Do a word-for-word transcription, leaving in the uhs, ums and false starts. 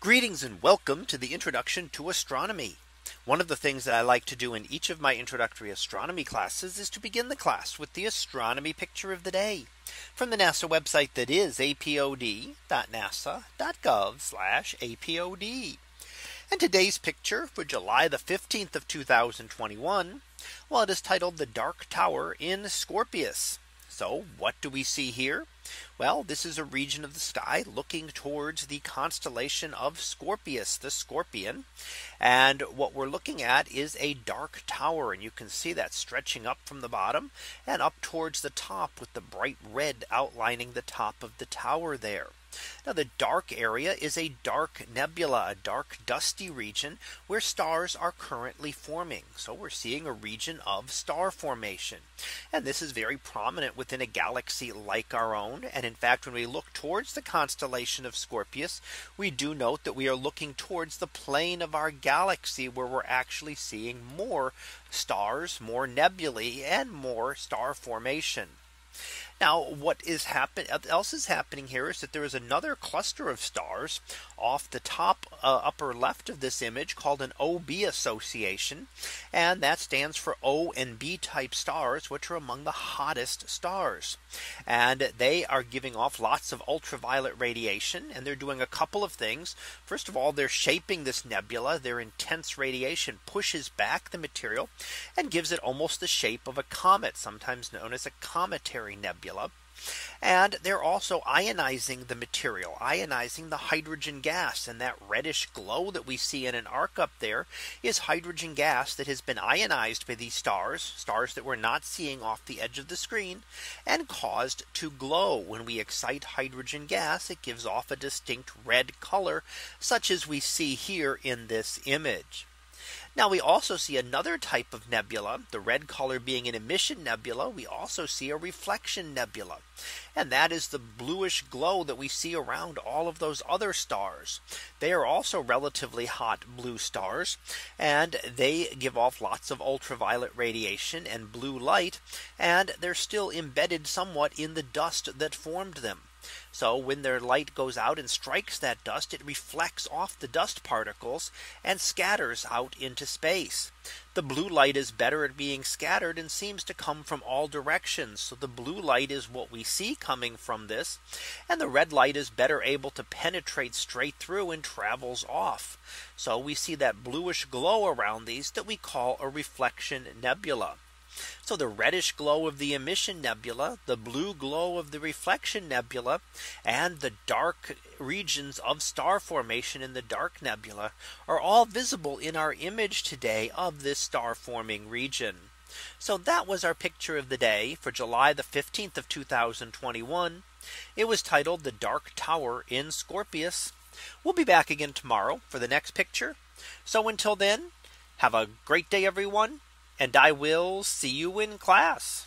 Greetings and welcome to the introduction to astronomy. One of the things that I like to do in each of my introductory astronomy classes is to begin the class with the astronomy picture of the day from the NASA website, that is A P O D dot nasa dot gov slash apod. And today's picture for July the fifteenth of two thousand twenty-one. Well, it is titled The Dark Tower in Scorpius. So what do we see here? Well, this is a region of the sky looking towards the constellation of Scorpius, the scorpion. And what we're looking at is a dark tower, and you can see that stretching up from the bottom and up towards the top, with the bright red outlining the top of the tower there. Now, the dark area is a dark nebula, a dark dusty region where stars are currently forming. So we're seeing a region of star formation. And this is very prominent within a galaxy like our own. And in fact, when we look towards the constellation of Scorpius, we do note that we are looking towards the plane of our galaxy, where we're actually seeing more stars, more nebulae, and more star formation. Now, what is happen else is happening here is that there is another cluster of stars off the top uh, upper left of this image called an O B association. And that stands for O and B type stars, which are among the hottest stars. And they are giving off lots of ultraviolet radiation. And they're doing a couple of things. First of all, they're shaping this nebula. Their intense radiation pushes back the material and gives it almost the shape of a comet, sometimes known as a cometary nebula. And they're also ionizing the material, ionizing the hydrogen gas. And that reddish glow that we see in an arc up there is hydrogen gas that has been ionized by these stars, stars that we're not seeing off the edge of the screen, and caused to glow. When we excite hydrogen gas, it gives off a distinct red color, such as we see here in this image. Now, we also see another type of nebula, the red color being an emission nebula. We also see a reflection nebula, and that is the bluish glow that we see around all of those other stars. They are also relatively hot blue stars, and they give off lots of ultraviolet radiation and blue light, and they're still embedded somewhat in the dust that formed them. So when their light goes out and strikes that dust, it reflects off the dust particles and scatters out into space. The blue light is better at being scattered and seems to come from all directions. So the blue light is what we see coming from this, and the red light is better able to penetrate straight through and travels off. So we see that bluish glow around these that we call a reflection nebula. So the reddish glow of the emission nebula, the blue glow of the reflection nebula, and the dark regions of star formation in the dark nebula are all visible in our image today of this star forming region. So that was our picture of the day for July the fifteenth of two thousand twenty-one. It was titled The Dark Tower in Scorpius. We'll be back again tomorrow for the next picture. So until then, have a great day, everyone. And I will see you in class.